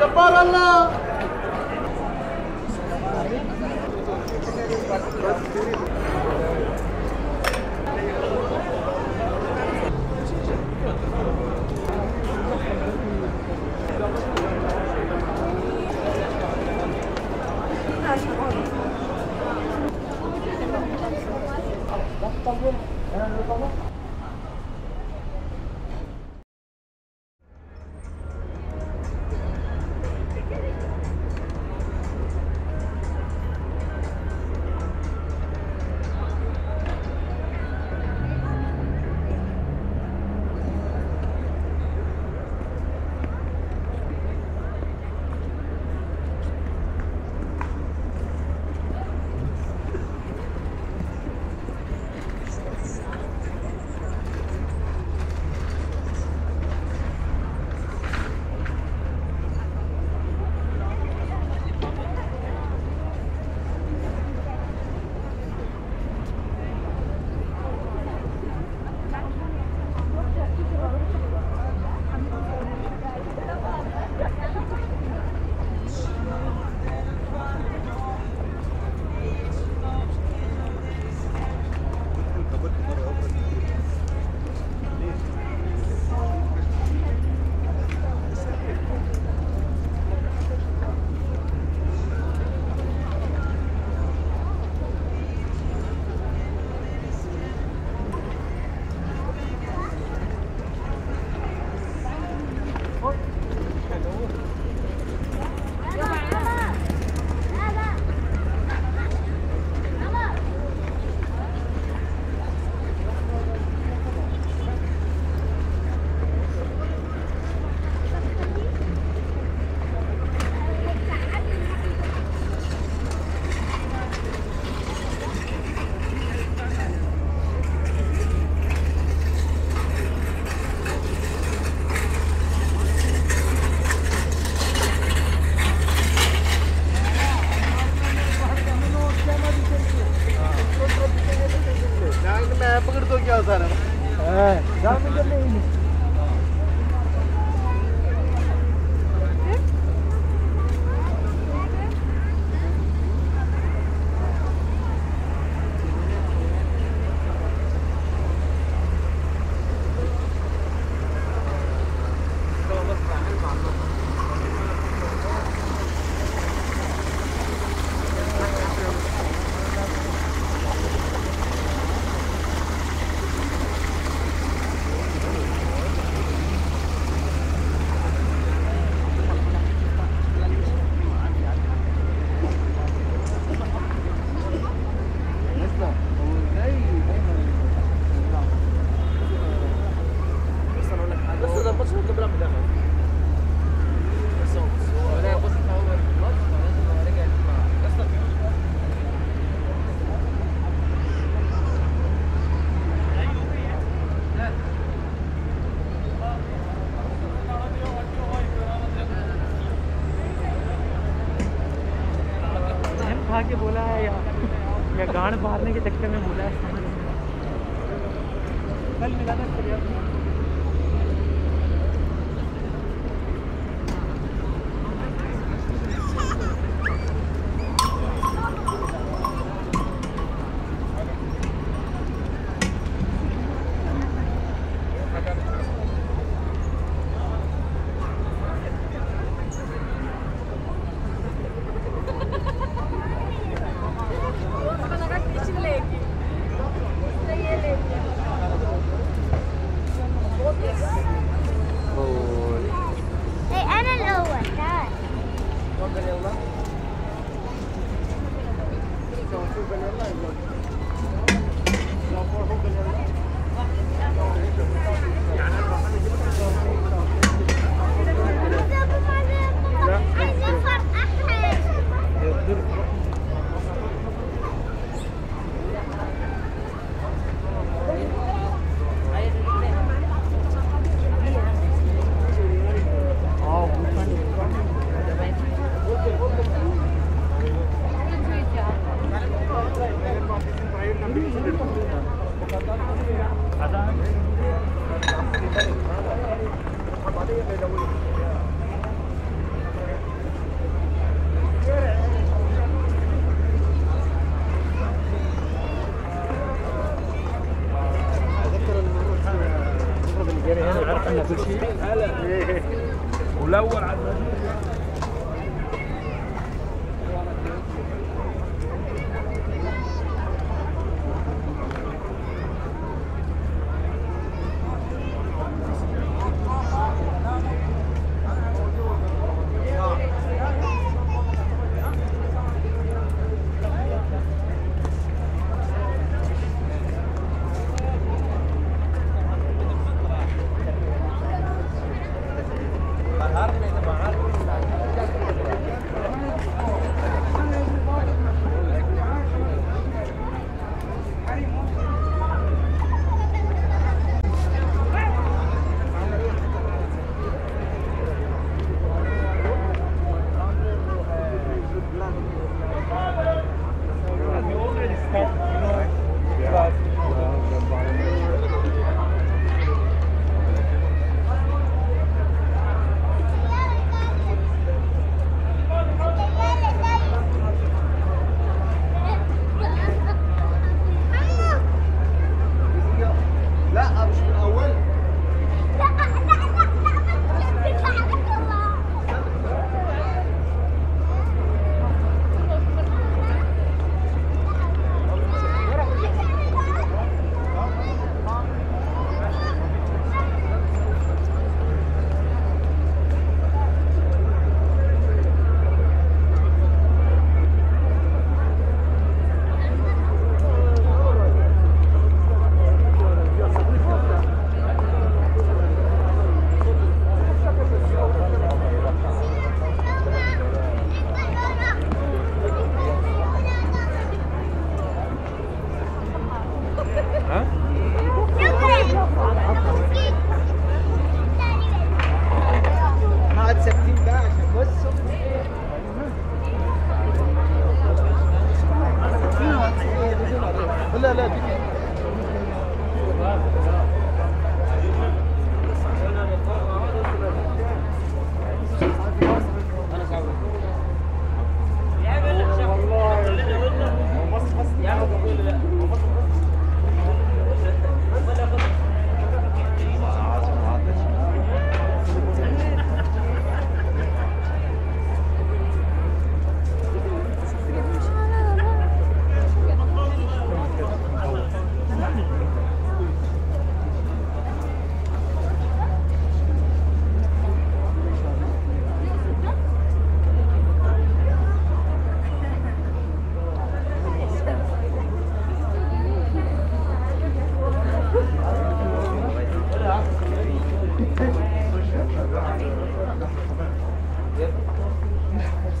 جبار الله.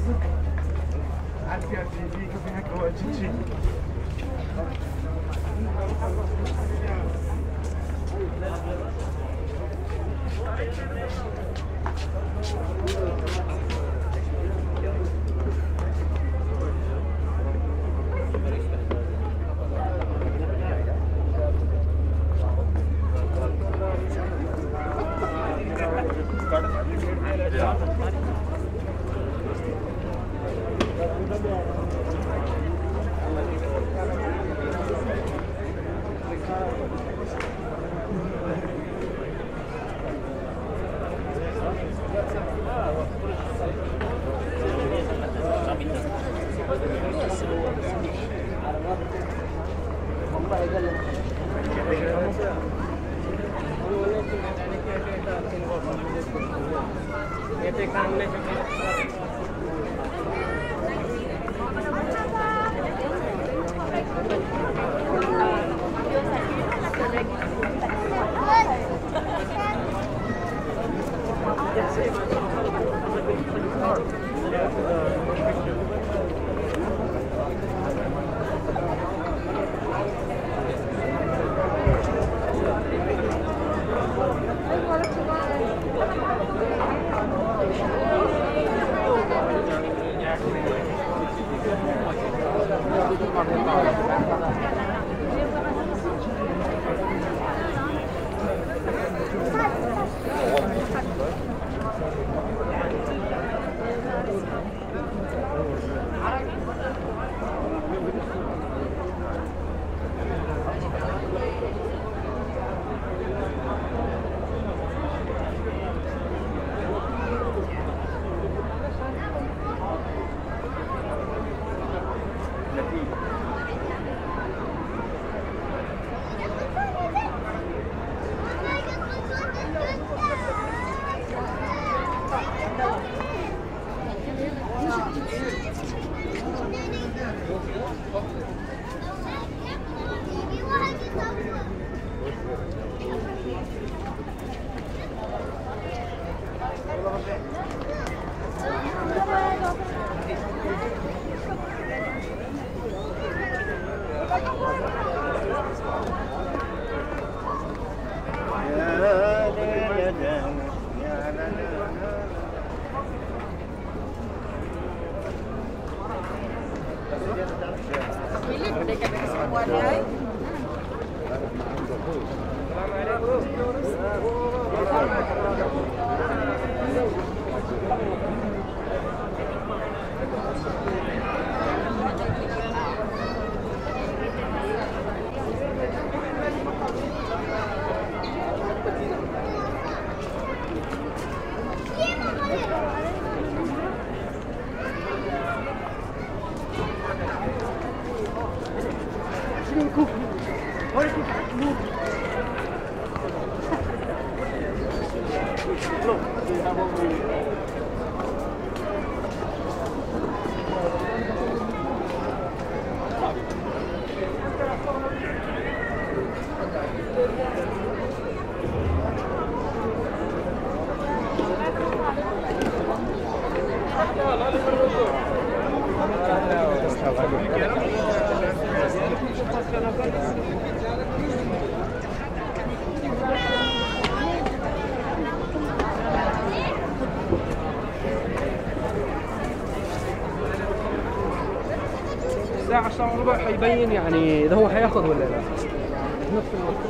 الساعة 10:15 حيبين يعني إذا هو حياخذ ولا لا. نفس الوقت.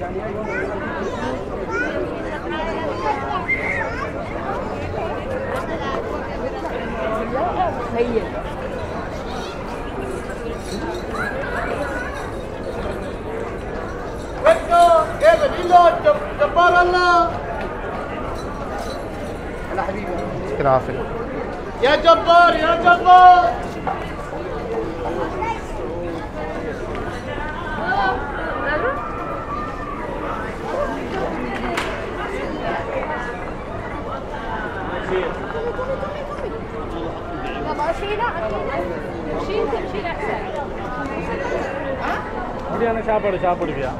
يعني أنا حبيبي. يعطيك العافية. يا جبار يا جبار. أنا شابر شابر فيها.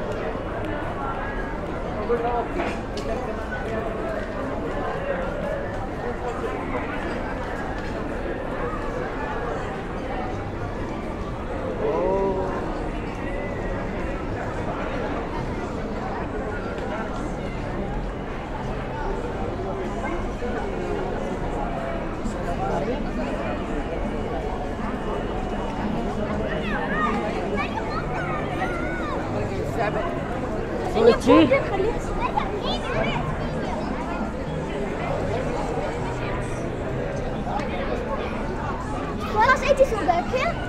خلاص اجي سوداك هنا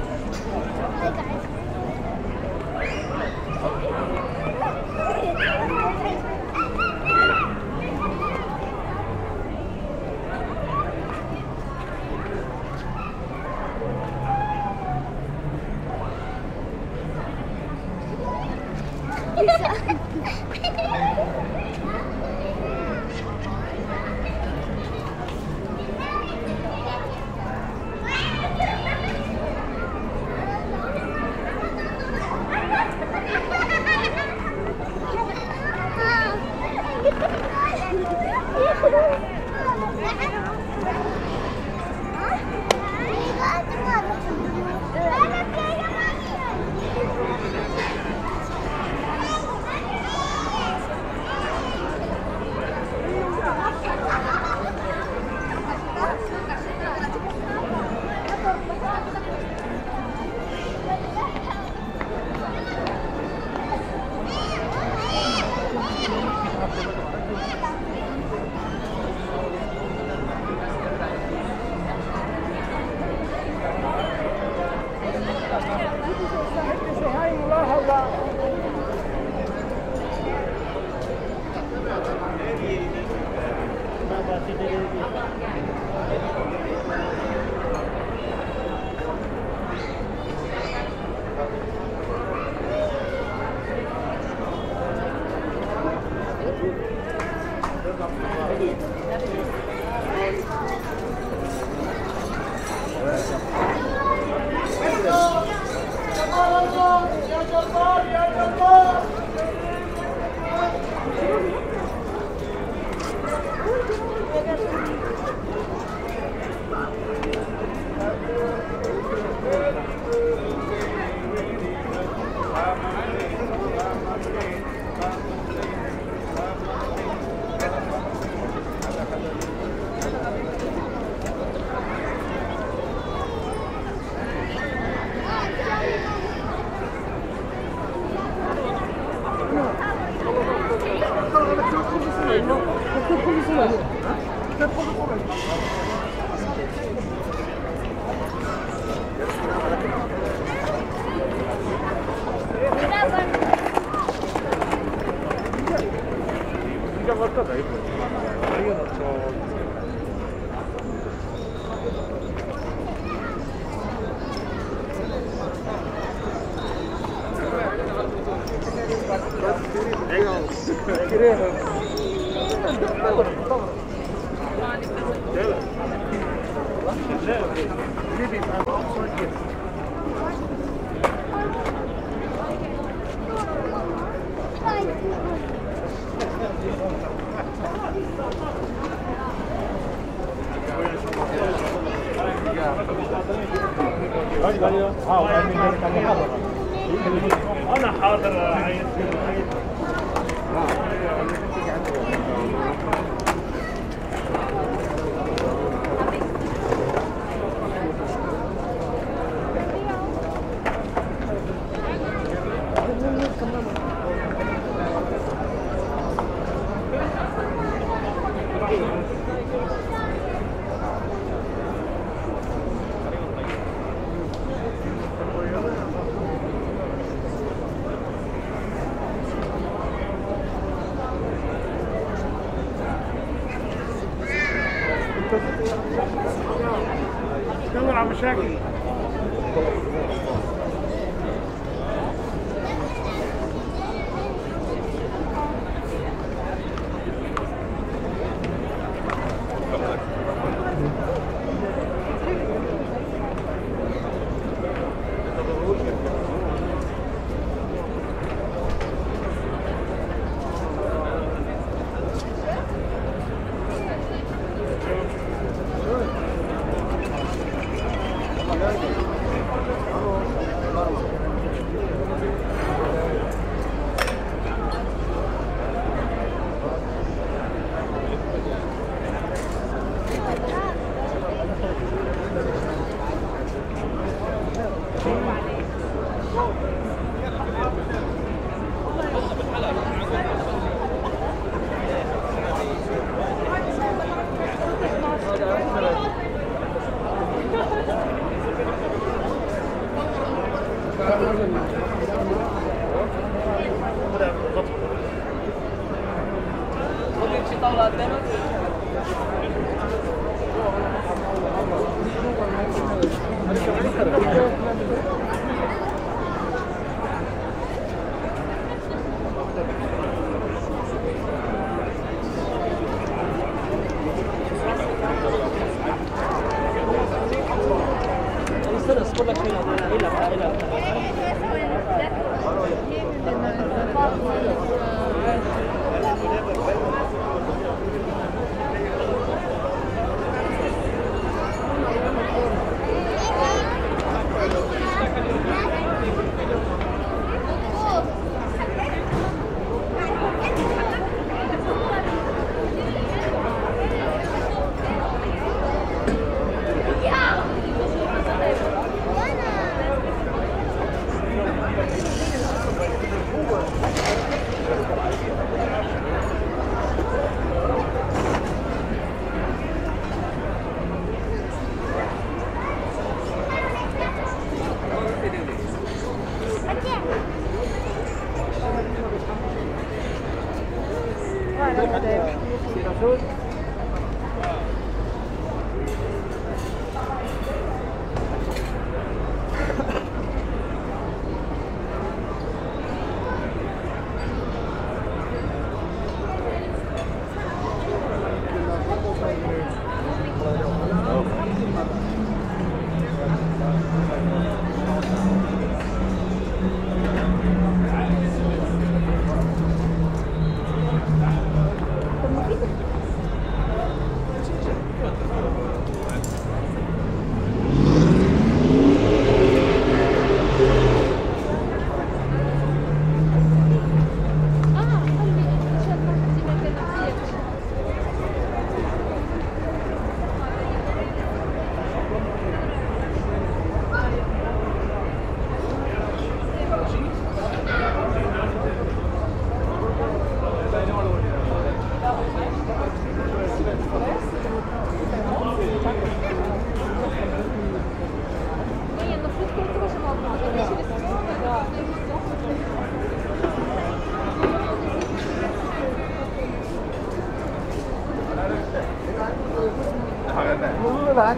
انت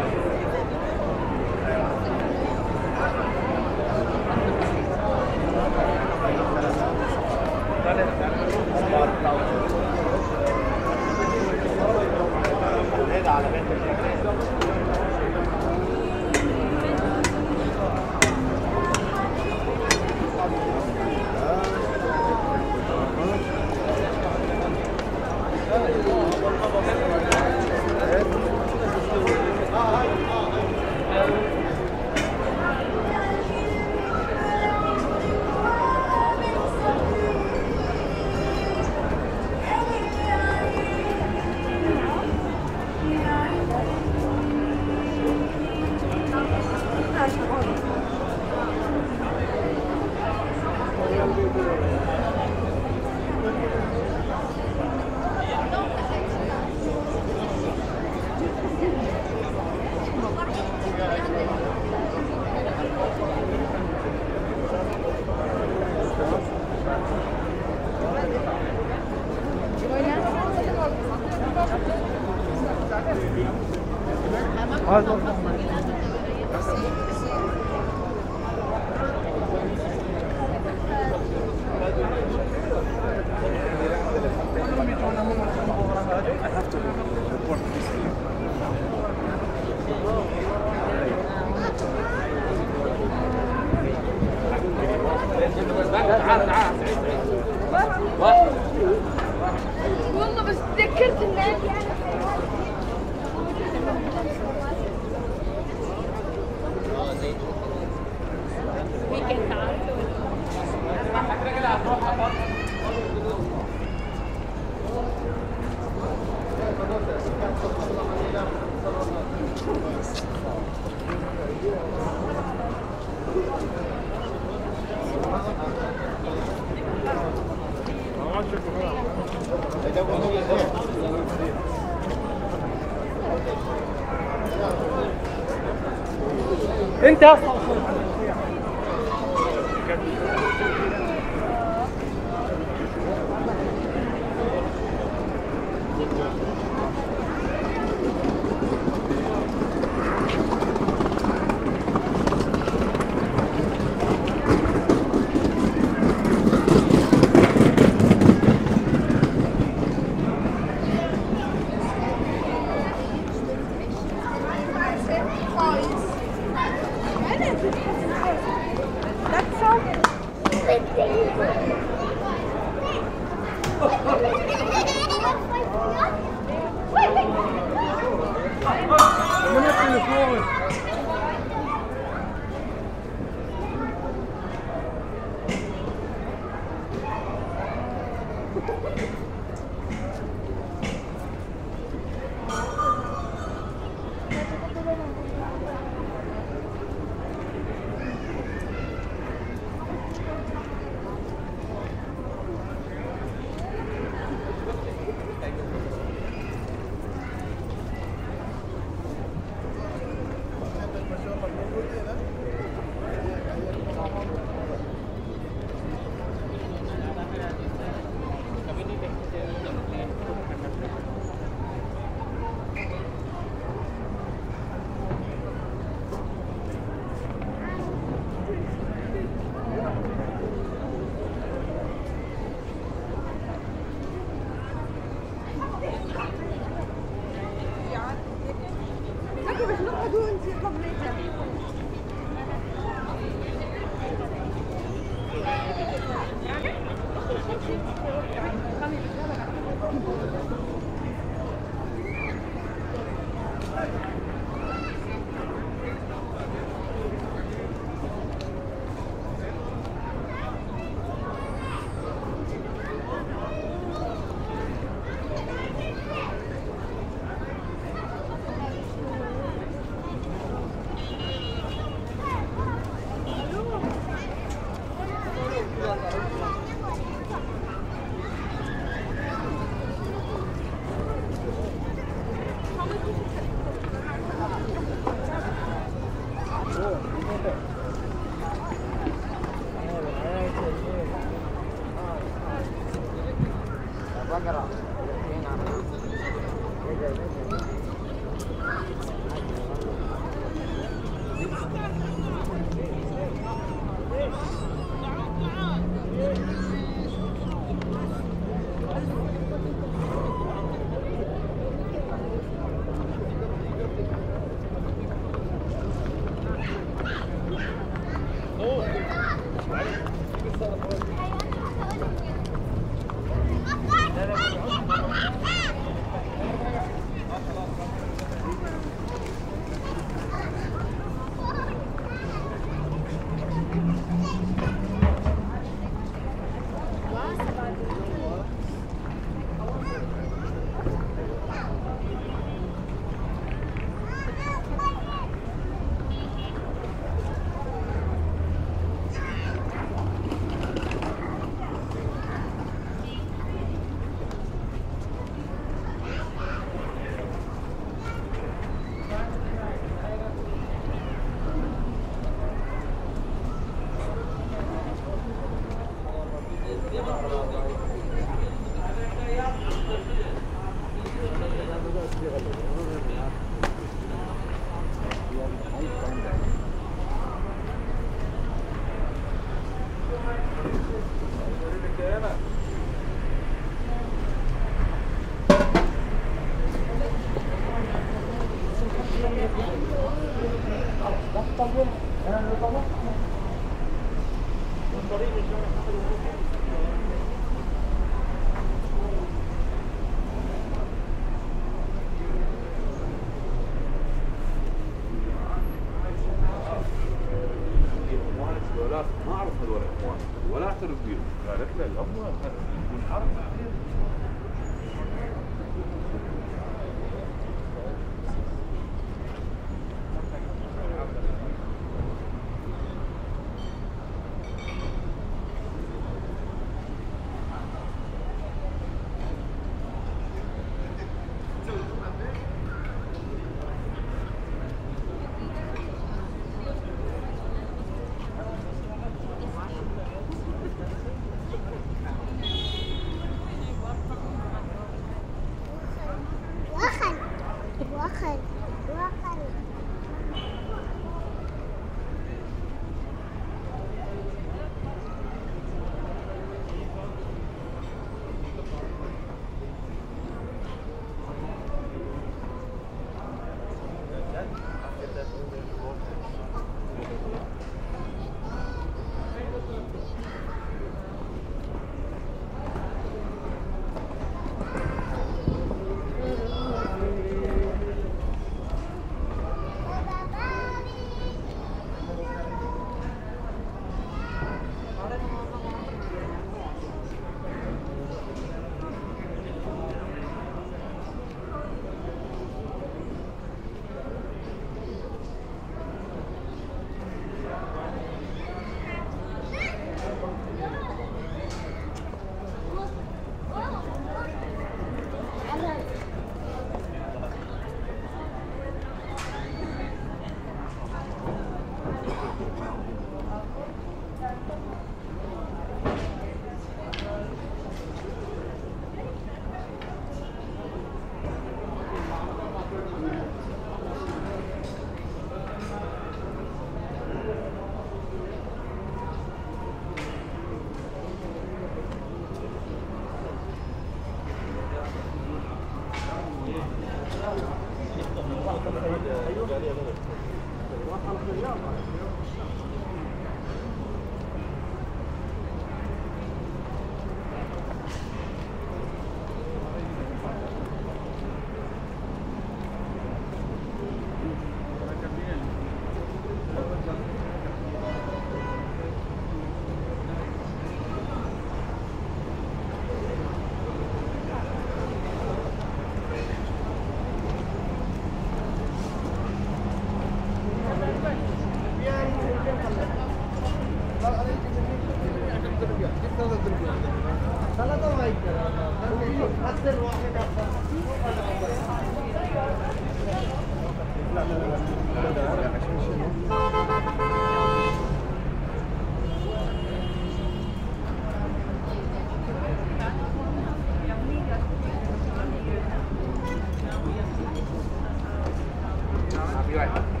Right.